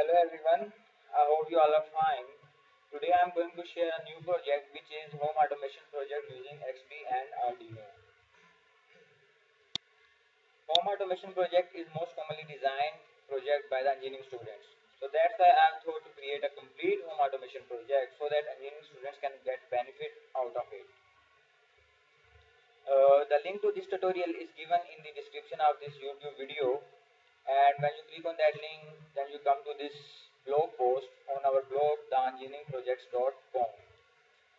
Hello everyone, I hope you all are fine. Today I am going to share a new project which is home automation project using XBee and Arduino. Home automation project is most commonly designed project by the engineering students. So that's why I have thought to create a complete home automation project so that engineering students can get benefit out of it. The link to this tutorial is given in the description of this YouTube video. And when you click on that link, then you come to this blog post on our blog, theengineeringprojects.com.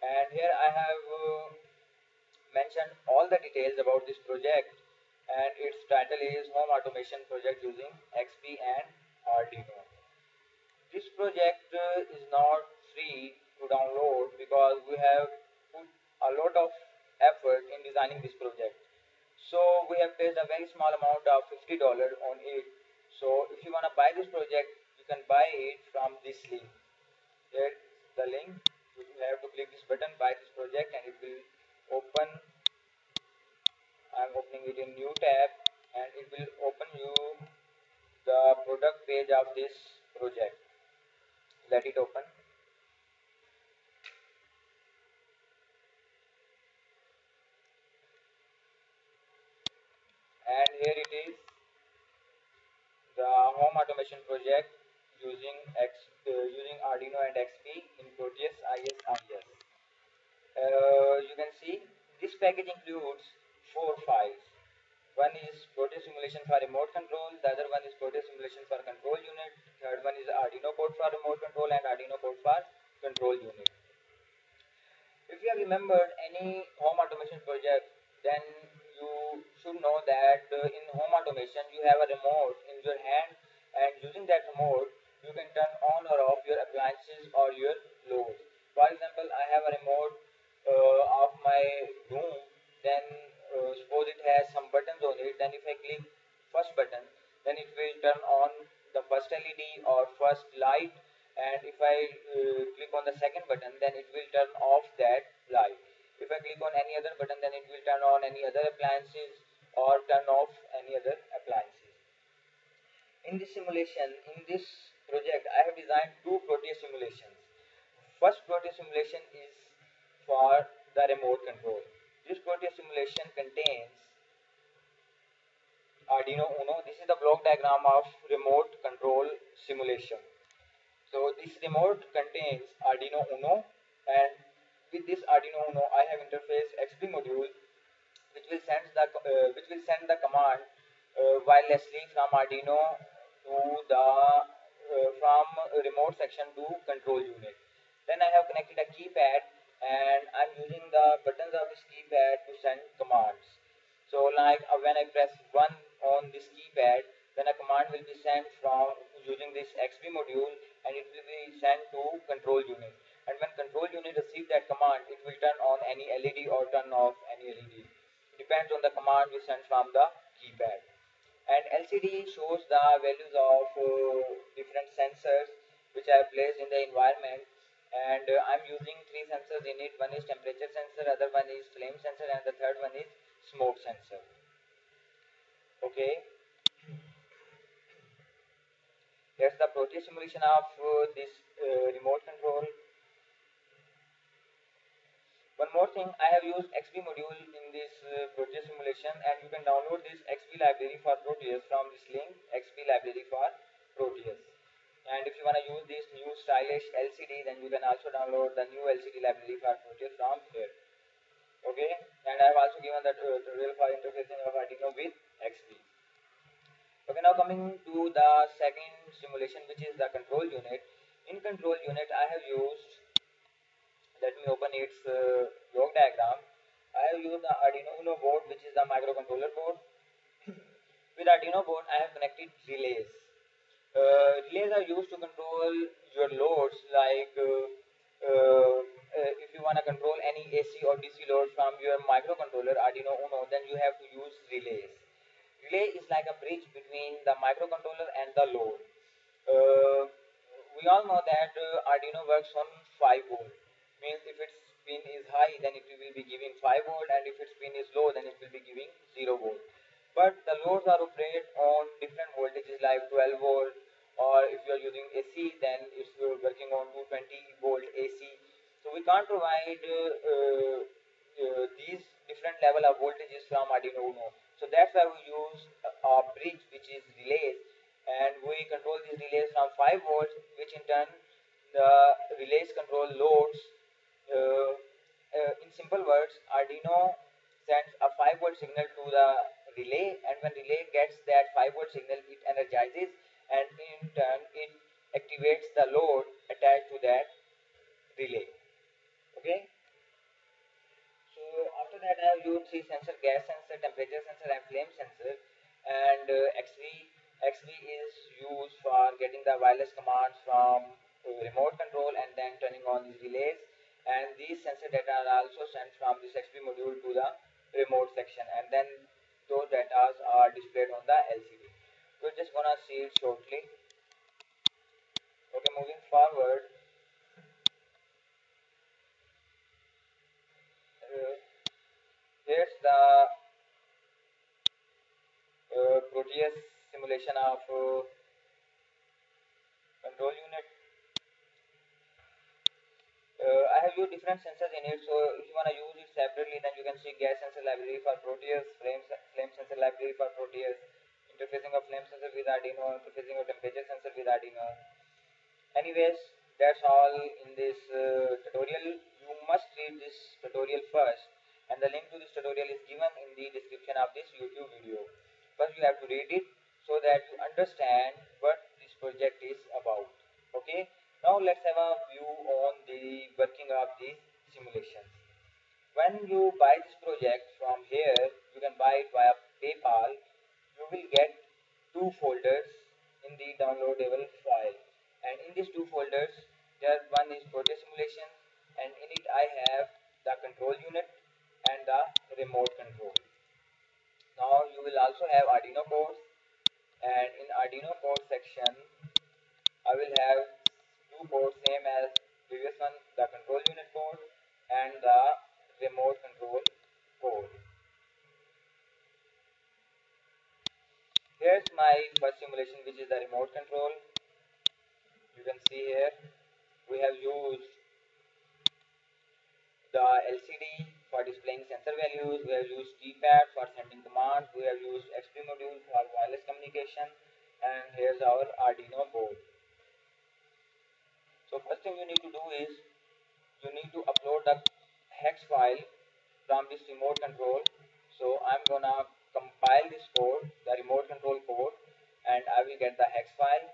And here I have mentioned all the details about this project. And its title is Home Automation Project using XBee and Arduino. This project is not free to download because we have put a lot of effort in designing this project. So we have paid a very small amount of $50 on it. So if you want to buy this project, you can buy it from this link. Here is the link. You have to click this button, buy this project, and it will open. I am opening it in new tab, and it will open you the product page of this project. Let it open. And here it is, the home automation project using Arduino and XBee in Proteus ISIS. You can see this package includes 4 files. One is Proteus simulation for remote control, the other one is Proteus simulation for control unit, third one is Arduino code for remote control and Arduino code for control unit. If you have remembered any home automation project, then you should know that in home automation you have a remote in your hand, and using that remote you can turn on or off your appliances or your loads. For example, I have a remote of my room, then suppose it has some buttons on it, then if I click first button, then it will turn on the first LED or first light, and if I click on the second button, then it will turn off that light. If I click on any other button, then it will turn on any other appliances or turn off any other appliances. In this simulation, in this project, I have designed 2 Proteus simulations. First Proteus simulation is for the remote control. This Proteus simulation contains Arduino Uno. This is the block diagram of remote control simulation. So this remote contains Arduino Uno, and with this Arduino Uno, I have interfaced XBee module, which will send the command wirelessly from Arduino to the from remote section to control unit. Then I have connected a keypad, and I'm using the buttons of this keypad to send commands. So like when I press 1 on this keypad, then a command will be sent from using this XBee module, and it will be sent to control unit. And when control unit receives that command, it will turn on any LED or turn off any LED. It depends on the command we send from the keypad. And LCD shows the values of different sensors which I have placed in the environment. And I'm using 3 sensors in it. One is temperature sensor, other one is flame sensor, and the third one is smoke sensor. Okay. Here's the Proteus simulation of this remote control. One more thing, I have used XBee module in this Proteus simulation, and you can download this XBee library for Proteus from this link, XBee library for Proteus. And if you want to use this new stylish LCD, then you can also download the new LCD library for Proteus from here. Okay, and I have also given that tutorial for interfacing of Arduino with XBee. Okay, now coming to the second simulation, which is the control unit. In control unit, I have used, let me open its block diagram. I have used the Arduino Uno board, which is the microcontroller board. With Arduino board, I have connected relays. Relays are used to control your loads, like if you want to control any AC or DC load from your microcontroller Arduino Uno, then you have to use relays. Relay is like a bridge between the microcontroller and the load. We all know that Arduino works on 5 volts. Means if its pin is high, then it will be giving 5 volt, and if its pin is low, then it will be giving 0 volt. But the loads are operated on different voltages like 12 volt or if you are using AC, then if you are working on 220 volt AC. So we can't provide these different level of voltages from Arduino Uno. So that's why we use a bridge, which is relays, and we control these relays from 5 volts, which in turn the relays control loads. In simple words, Arduino sends a 5 volt signal to the relay, and when relay gets that 5 volt signal, it energizes, and in turn it activates the load attached to that relay. Okay, so after that I have used 3 sensors: gas sensor, temperature sensor and flame sensor. And XBee is used for getting the wireless commands from remote control and then turning on these relays, and these sensor data are also sent from this XBee module to the remote section, and then those data are displayed on the LCD. We're just gonna see it shortly. Okay, moving forward, here's the Proteus simulation of control unit. I have used different sensors in it, so if you want to use it separately, then you can see gas sensor library for Proteus, flame sensor library for Proteus, interfacing of flame sensor with Arduino, interfacing of temperature sensor with Arduino. Anyways, that's all in this tutorial. You must read this tutorial first, and the link to this tutorial is given in the description of this YouTube video. First you have to read it so that you understand what this project is about. Okay. Now let's have a view on the working of these simulations. When you buy this project from here, you can buy it via PayPal. You will get 2 folders in the downloadable file, and in these 2 folders, there one is Proteus simulation, and in it I have the control unit and the remote control. Now you will also have Arduino codes, and in Arduino code section, I will have code same as previous one, the control unit code and the remote control code. Here's my first simulation, which is the remote control. You can see here we have used the LCD for displaying sensor values, we have used keypad for sending commands, we have used XBee module for wireless communication, and here's our Arduino board. So first thing you need to do is you need to upload the hex file from this remote control. So I'm gonna compile this code, the remote control code, and I will get the hex file.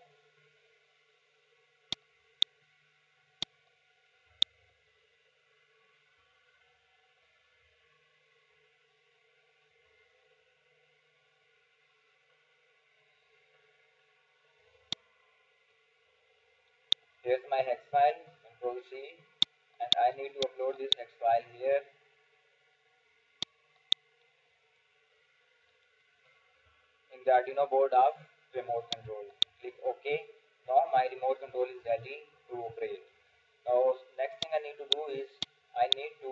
Here's my hex file, control C, and I need to upload this hex file here. In the Arduino board of remote control, click OK. Now my remote control is ready to operate. Now next thing I need to do is I need to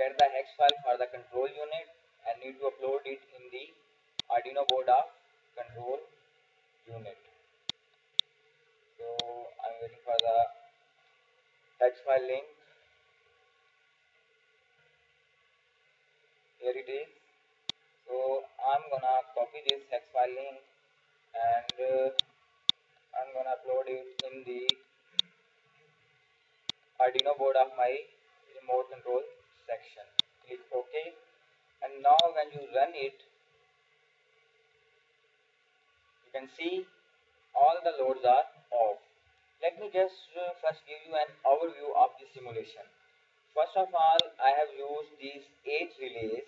get the hex file for the control unit. I need to upload it in the Arduino board of control unit. So I'm waiting for the hex file link. Here it is. So I'm gonna copy this hex file link, and I'm gonna upload it in the Arduino board of my remote control section. Click OK, and now when you run it, you can see all the loads are off. Let me just first give you an overview of this simulation. First of all, I have used these 8 relays.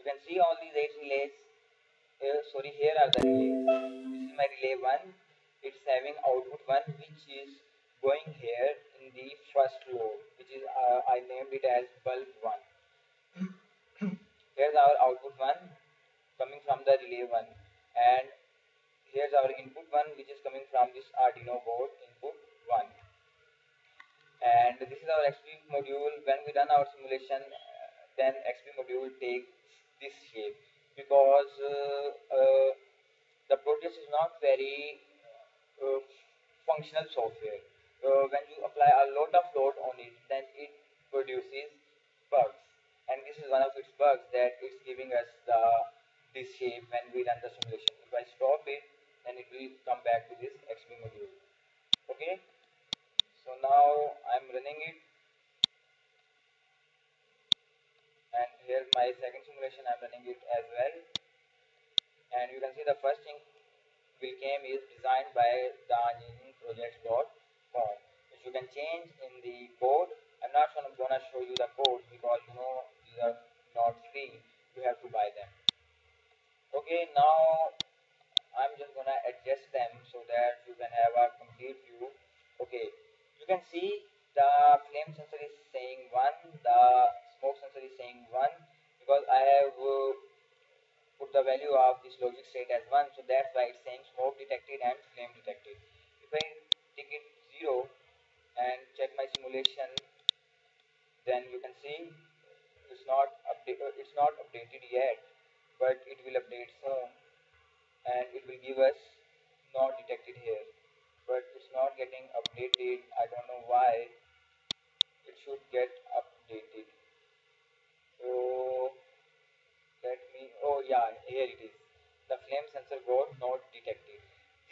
You can see all these 8 relays. Here are the relays. This is my relay 1. It's having output 1, which is going here in the first load, which is I named it as bulb 1. Here's our output 1 coming from the relay 1, and here's our input 1, which is coming from this Arduino board input 1. And this is our XBee module. When we run our simulation, then XBee module takes this shape, because the Proteus Proteus is not very functional software. When you apply a lot of load on it, then it produces bugs, and this is one of its bugs, that it's giving us this shape when we run the simulation. If I stop it, then it will come back to this XBee module. Okay, so now I'm running it, and here my second simulation I'm running it as well, and you can see the first thing we came is designed by theengineeringprojects.com, which you can change in the code. I'm not gonna show you the code because you know these are not free, you have to buy them. Okay, now I'm just gonna adjust them so that you can have a complete view. Okay, you can see the flame sensor is saying 1, the smoke sensor is saying 1, because I have put the value of this logic state as 1, so that's why it's saying smoke detected and flame detected. If I take it 0 and check my simulation, then you can see it's not updated yet, but it will update soon, and it will give us not detected here, but it's not getting updated. I don't know why. It should get updated. So let me, oh yeah, here it is, the flame sensor got not detected.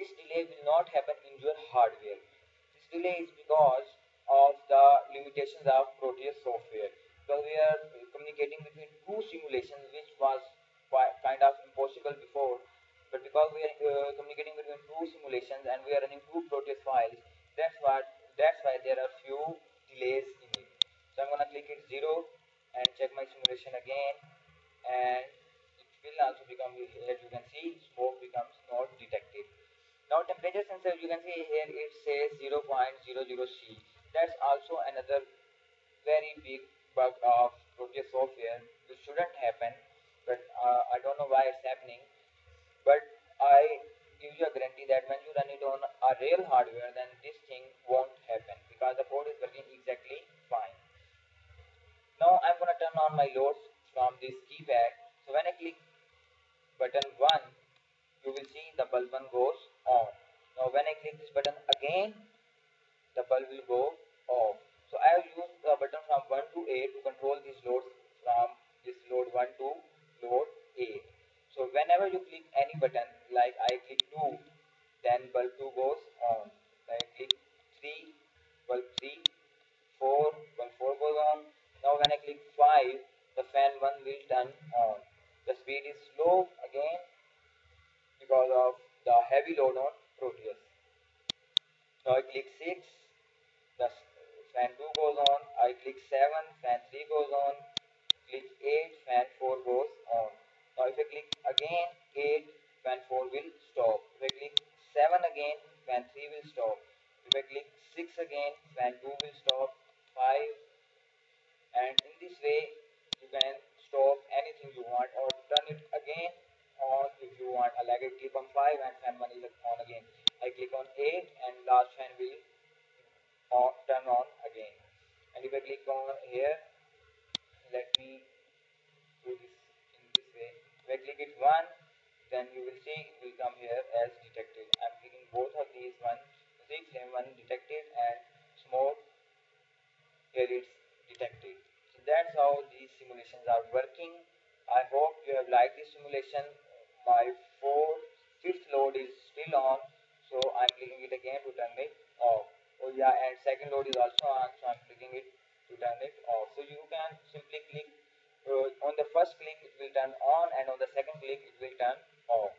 This delay will not happen in your hardware. This delay is because of the limitations of Proteus software, because we are communicating between two simulations, which was kind of impossible before, but because we are communicating between two simulations and we are running two Proteus files, that's why there are few delays in it. So I'm gonna click it 0 and check my simulation again, and it will also become, as you can see, smoke becomes not detected. Now temperature sensor, you can see here it says 0.00C. That's also another very big bug of Proteus software. This shouldn't happen, but I don't know why it's happening. But I give you a guarantee that when you run it on a real hardware, then this thing won't happen because the code is working exactly fine. Now I'm gonna turn on my loads from this keypad. So when I click button 1, you will see the bulb goes on. Now when I click this button again, the bulb will go off. So I will use the button from 1 to 8 to control these loads from this load 1 to load 8. So whenever you click any button, like I click 2, then bulb 2 goes on. I click 3, bulb 3, 4, bulb 4 goes on. Now when I click 5, the fan 1 will turn on. The speed is slow again because of the heavy load on Proteus. Now I click 6, the fan 2 goes on. I click 7, fan 3 goes on. Click 8, fan 4 goes on. Now if I click again 8, fan 4 will stop. If I click 7 again, fan 3 will stop. If I click 6 again, fan 2 will stop. 5, and in this way you can stop anything you want, or turn it again on if you want. I like it, click on 5 and fan 1 is on again. I click on 8 and last fan will turn on again. And if I click on here, let me do this in this way. If I click it 1, then you will see it will come here as detected. I'm clicking both of these ones. See, flame 1 detected and smoke, here it's detected. So that's how these simulations are working. I hope you have liked this simulation. My fifth load is still on, so I'm clicking it again to turn it off. Oh yeah, and second load is also on, so I'm clicking it to turn it off. So you can simply click on the first click it will turn on, and on the second click it will turn off.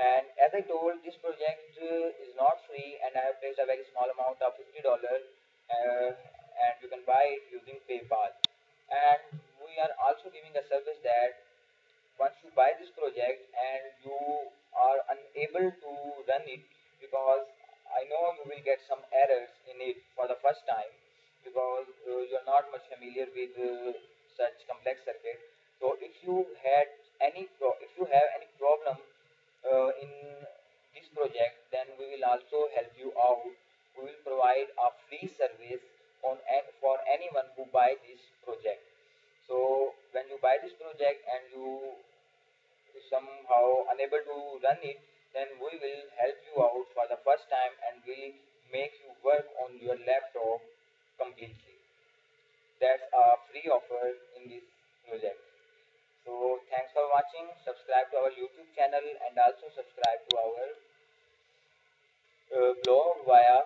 And as I told, this project is not free, and I have placed a very small amount of $50, and you can buy it using PayPal. And we are also giving a service that once you buy this project and you are unable to run it, because I know you will get some errors in it for the first time, because you are not much familiar with such complex circuit. So if you have any problem in this project, then we will also help you out. We will provide a free service for anyone who buy this project. So when you buy this project and you somehow unable to run it, then we will help you out for the first time and we'll make you work on your laptop completely. That's a free offer in this project. So thanks for watching. Subscribe to our YouTube channel and also subscribe to our blog via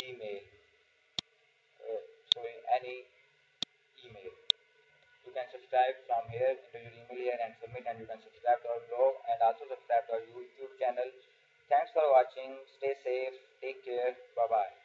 Gmail. Sorry, any email. You can subscribe from here into your email here and submit, and you can subscribe to our blog and also subscribe to our YouTube channel. Thanks for watching. Stay safe. Take care. Bye bye.